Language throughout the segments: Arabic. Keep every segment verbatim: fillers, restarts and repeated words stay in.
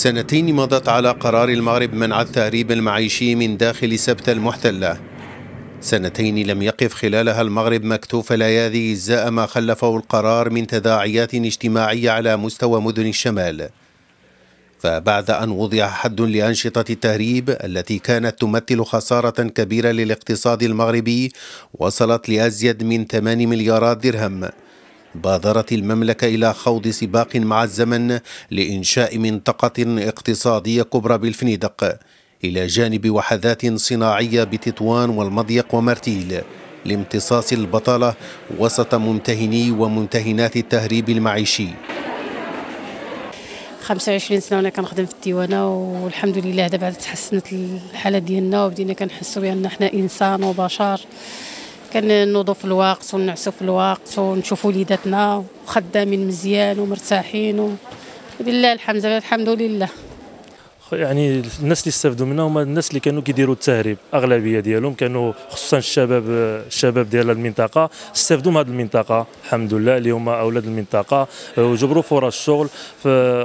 سنتين مضت على قرار المغرب منع التهريب المعيشي من داخل سبتة المحتلة، سنتين لم يقف خلالها المغرب مكتوف الأيادي إزاء ما خلفه القرار من تداعيات اجتماعية على مستوى مدن الشمال. فبعد أن وضع حد لأنشطة التهريب التي كانت تمثل خسارة كبيرة للاقتصاد المغربي وصلت لأزيد من ثمانية مليارات درهم، بادرت المملكة إلى خوض سباق مع الزمن لإنشاء منطقة اقتصادية كبرى بالفنيدق إلى جانب وحدات صناعية بتطوان والمضيق ومارتيل لامتصاص البطالة وسط ممتهني وممتهنات التهريب المعيشي. خمسة وعشرين سنة وانا كنخدم في الديوانه، والحمد لله دابا تحسنت الحاله ديالنا وبدينا كنحسوا بان حنا انسان وبشر، كنوضوا في الوقت ونعسوا في الوقت ونشوفوا وليداتنا وخدامين مزيان ومرتاحين وبالله الحمد لله الحمد لله. يعني الناس اللي استفدوا منها هما الناس اللي كانوا كيديروا التهريب، اغلبيه ديالهم كانوا خصوصا الشباب الشباب ديال المنطقه استفدوا من هذه المنطقه، الحمد لله اللي هما اولاد المنطقه وجبروا فرص الشغل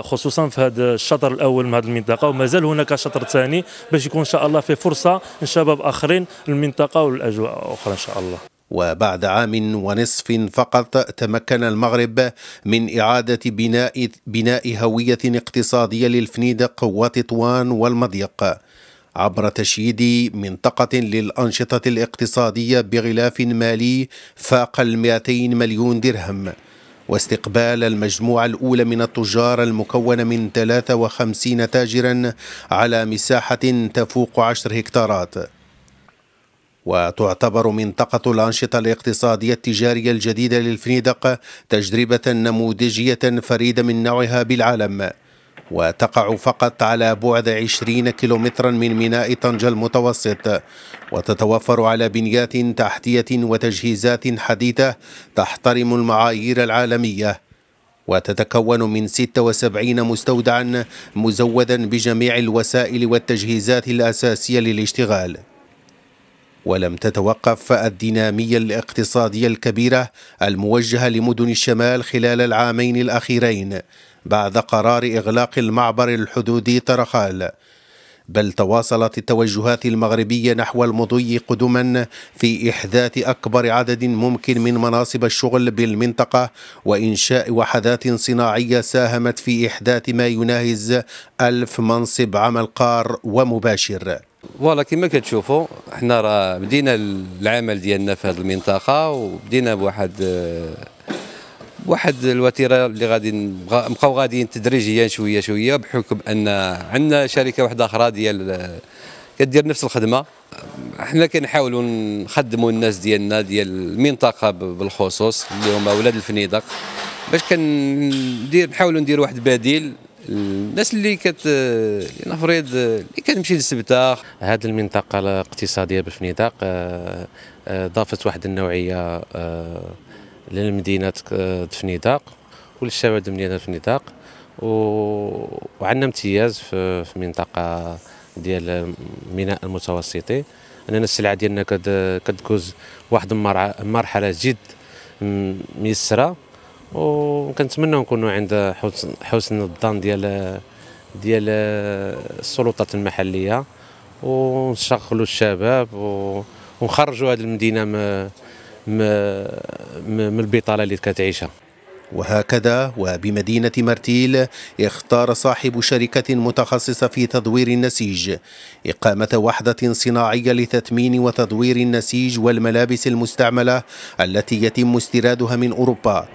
خصوصا في هذا الشطر الاول من هذه المنطقه، ومازال هناك شطر ثاني باش يكون ان شاء الله في فرصه لشباب اخرين للمنطقه والاجواء اخرى ان شاء الله. وبعد عام ونصف فقط تمكن المغرب من إعادة بناء بناء هوية اقتصادية للفنيدق وتطوان والمضيق عبر تشييد منطقة للأنشطة الاقتصادية بغلاف مالي فاق المئتين مليون درهم، واستقبال المجموعة الأولى من التجار المكونة من ثلاثة وخمسين تاجرا على مساحة تفوق عشرة هكتارات. وتعتبر منطقة الأنشطة الاقتصادية التجارية الجديدة للفنيدق تجربة نموذجية فريدة من نوعها بالعالم، وتقع فقط على بعد عشرين كيلومترا من ميناء طنجة المتوسط، وتتوفر على بنيات تحتية وتجهيزات حديثة تحترم المعايير العالمية، وتتكون من ستة وسبعين مستودعا مزودا بجميع الوسائل والتجهيزات الأساسية للاشتغال. ولم تتوقف الدينامية الاقتصادية الكبيرة الموجهة لمدن الشمال خلال العامين الأخيرين بعد قرار إغلاق المعبر الحدودي طرخال، بل تواصلت التوجهات المغربية نحو المضي قدما في إحداث أكبر عدد ممكن من مناصب الشغل بالمنطقة وإنشاء وحدات صناعية ساهمت في إحداث ما يناهز ألف منصب عمل قار ومباشر. فوالا كما كتشوفوا حنا راه بدينا العمل ديالنا في هذه المنطقه، وبدينا بواحد واحد الوتيره اللي غادي نبقاو غاديين تدريجيا شويه شويه، بحكم ان عندنا شركه واحده اخرى ديال كدير نفس الخدمه. حنا كنحاولوا نخدموا الناس ديالنا ديال المنطقه بالخصوص اللي هما ولاد الفنيدق، باش كندير نحاولوا ندير واحد بديل الناس اللي كت نفرض اللي كتمشي لسبتة. هذه المنطقه الاقتصاديه بالفنيدق ضافت واحد النوعيه للمدينه الفنيدق وللشباب ديال مدينه الفنيدق، وعندنا امتياز في منطقه ديال ميناء المتوسطي اننا السلعه ديالنا كتجوز واحد المرحله جد ميسره، وكنتمنى نكونوا عند حسن الظن ديال ديال السلطات المحليه، ونشغلوا الشباب ونخرجوا هذه المدينه من من البطاله اللي كتعيشها. وهكذا وبمدينة مارتيل اختار صاحب شركة متخصصة في تدوير النسيج إقامة وحدة صناعية لتثمين وتدوير النسيج والملابس المستعملة التي يتم استيرادها من أوروبا،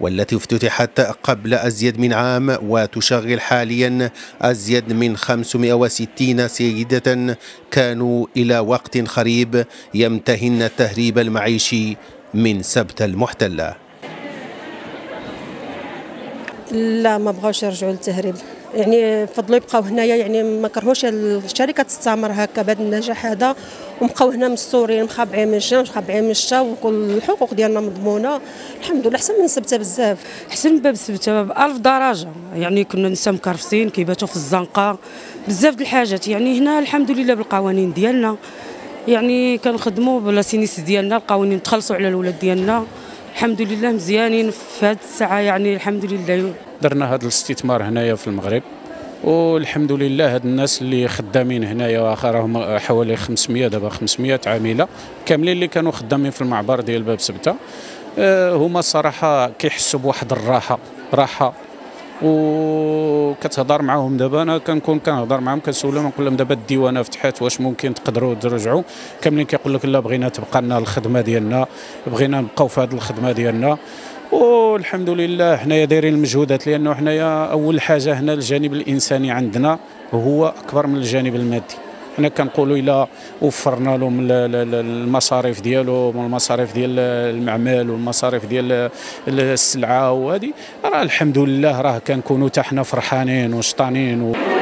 والتي افتتحت قبل أزيد من عام وتشغل حاليا أزيد من خمسمئة وستين سيدة كانوا إلى وقت قريب يمتهن التهريب المعيشي من سبتة المحتلة. لا، ما بغاوش يرجعوا للتهريب، يعني فضلوا يبقاو هنايا، يعني ما كرهوش الشركه تستمر هكا بهذا النجاح هذا، وبقاو هنا مستورين مخابعين من الشمس مخابعين من الشتا، وكل الحقوق ديالنا مضمونه الحمد لله. احسن من سبتة بزاف، احسن من باب سبتة بألف درجه، يعني كنا نسا مكرفسين كيباتوا في الزنقه بزاف د الحاجات، يعني هنا الحمد لله بالقوانين ديالنا، يعني كنخدموا بالسينيس ديالنا القوانين تخلصوا على الاولاد ديالنا الحمد لله مزيانين في هذه الساعه، يعني الحمد لله. درنا هذا الاستثمار هنايا في المغرب والحمد لله هاد الناس اللي خدامين هنايا واخا راهم حوالي خمسمية دابا خمسمية عامله كاملين اللي كانوا خدامين في المعبر ديال باب سبتة هما الصراحه كيحسوا بواحد الراحه راحه وكتهضر معاهم. دابا انا كنكون كنهضر معاهم كنسولهم نقول لهم دابا الديوانه فتحات واش ممكن تقدروا ترجعوا كاملين كيقول لك لا بغينا تبقى لنا الخدمه ديالنا بغينا نبقاو في هذه الخدمه ديالنا. والحمد لله حنايا دايرين المجهودات لانه حنايا اول حاجه هنا الجانب الانساني عندنا هو اكبر من الجانب المادي. حنا كنقولوا الا وفرنا لهم المصاريف ديالهم والمصاريف ديال المعمل والمصاريف ديال السلعه وهذه راه الحمد لله راه كنكونوا حتى حنا فرحانين وشطانين و...